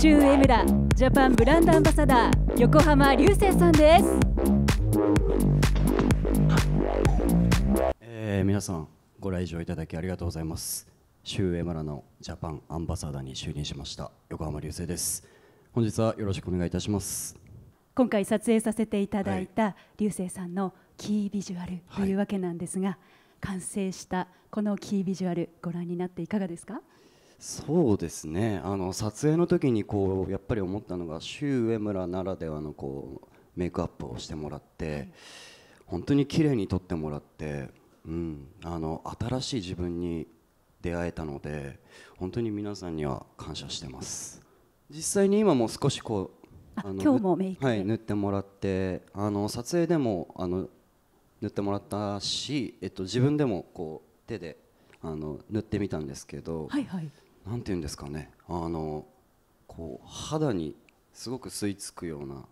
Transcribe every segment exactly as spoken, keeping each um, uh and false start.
周江村ジャパンブランドアンバサダー横浜流星さんです。えー、皆さんご来場いただきありがとうございます。周江村のジャパンアンバサダーに就任しました横浜流星です。本日はよろしくお願いいたします。今回撮影させていただいた流星さんのキービジュアルというわけなんですが、はい、完成したこのキービジュアルご覧になっていかがですか？そうですね、あの撮影の時にこうやっぱり思ったのが周江村ならではのこうメイクアップをしてもらって、はい、本当に綺麗に撮ってもらって、うん、あの新しい自分に出会えたので本当に皆さんには感謝してます。実際に今も少しこうああの今日もメイク、はい、塗ってもらって、あの撮影でもあの塗ってもらったし、えっと、自分でもこう手であの塗ってみたんですけど、はいはいなんていうんですかね、あのこう肌にすごく吸い付くような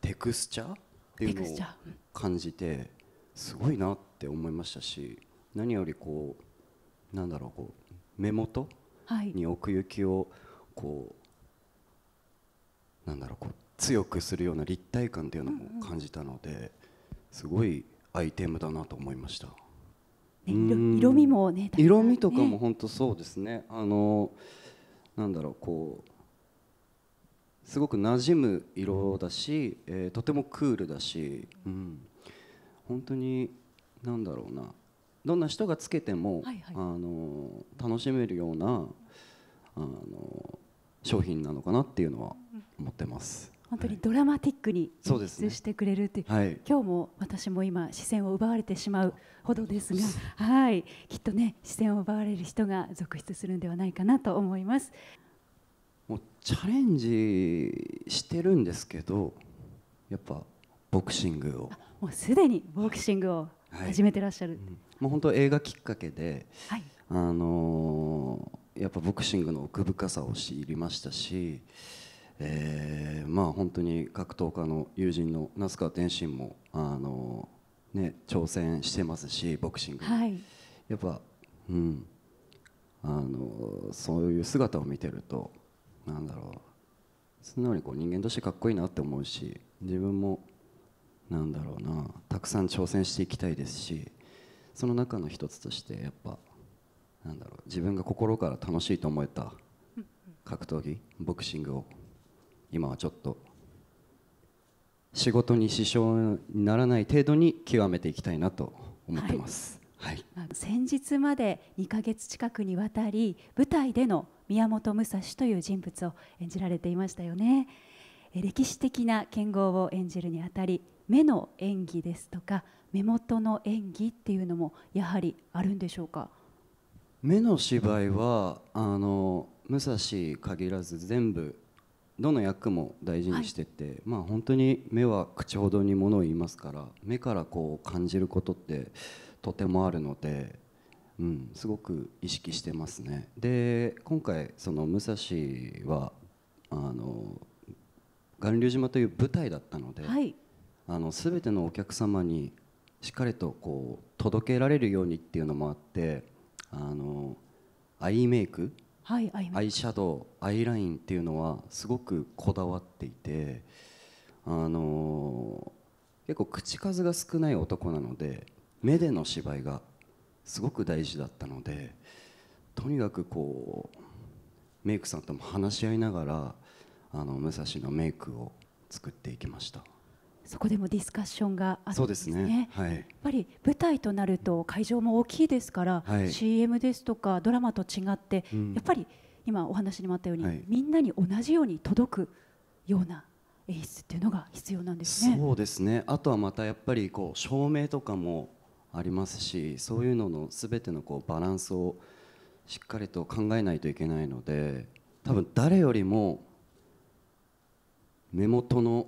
テクスチャーっていうのを感じてすごいなって思いましたし、何よりこうなんだろう、こう目元に奥行きをこうなんだろう、こう強くするような立体感っていうのも感じたので、すごいアイテムだなと思いました。ね、色味もね、色味とかも本当そうですね。あのなんだろう、こうすごく馴染む色だし、えー、とてもクールだし、うん、本当になんだろうな、どんな人がつけても、はいはい、あの楽しめるようなあの商品なのかなっていうのは思ってます。本当にドラマティックに演出してくれるっていう、はい、今日も私も今視線を奪われてしまうほどですが、はい、きっとね視線を奪われる人が続出するんではないかなと思います。もうチャレンジしてるんですけど、やっぱボクシングをもうすでにボクシングを始めてらっしゃる、はいうん、もう本当映画きっかけで、はい、あのー、やっぱボクシングの奥深さを知りましたし、えーまあ、本当に格闘家の友人の那須川天心もあの、ね、挑戦してますしボクシング、はい、やっぱ、うん、あのそういう姿を見てるとなんだろう、素直にこう人間としてかっこいいなって思うし、自分もなんだろうな、たくさん挑戦していきたいですし、その中の一つとしてやっぱなんだろう、自分が心から楽しいと思えた格闘技ボクシングを今はちょっと仕事に支障にならない程度に極めていきたいなと思ってます、はいはい、先日までにかげつ近くにわたり舞台での宮本武蔵という人物を演じられていましたよね。歴史的な剣豪を演じるにあたり目の演技ですとか目元の演技っていうのもやはりあるんでしょうか？目の芝居はあの武蔵限らず全部どの役も大事にしてて、はい、まあ本当に目は口ほどにものを言いますから、目からこう感じることってとてもあるので、うん、すごく意識してますね。で今回その武蔵はあの巌流島という舞台だったので、はい、あの全てのお客様にしっかりとこう届けられるようにっていうのもあって、あのアイメイク、はい、アイメイク、アイシャドウ、アイラインっていうのはすごくこだわっていて、あのー、結構口数が少ない男なので目での芝居がすごく大事だったので、とにかくこうメイクさんとも話し合いながらあの武蔵のメイクを作っていきました。そこでもディスカッションがあったんですね。そうですね、はい、やっぱり舞台となると会場も大きいですから、はい、シーエム ですとかドラマと違って、うん、やっぱり今お話にもあったように、はい、みんなに同じように届くような演出っていうのが必要なんですね。そうですね、あとはまたやっぱりこう照明とかもありますし、そういうののすべてのこうバランスをしっかりと考えないといけないので、多分誰よりも目元の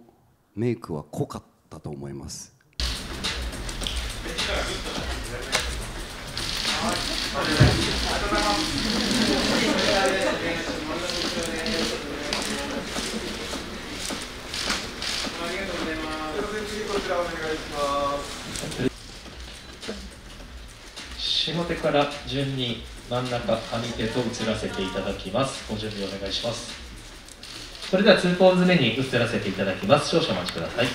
メイクは濃かったと思います。下手から順に真ん中、上手と移らせていただきます。ご準備お願いします。それではツーポーズ目に移らせていただきます。少々お待ちください。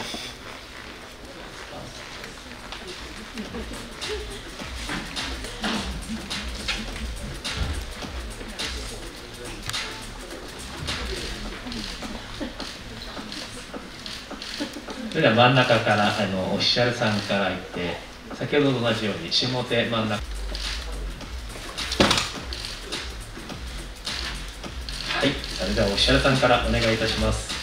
それでは真ん中からあのオフィシャルさんから行って、先ほどと同じように下手真ん中。はい、それではオフィシャルさんからお願いいたします。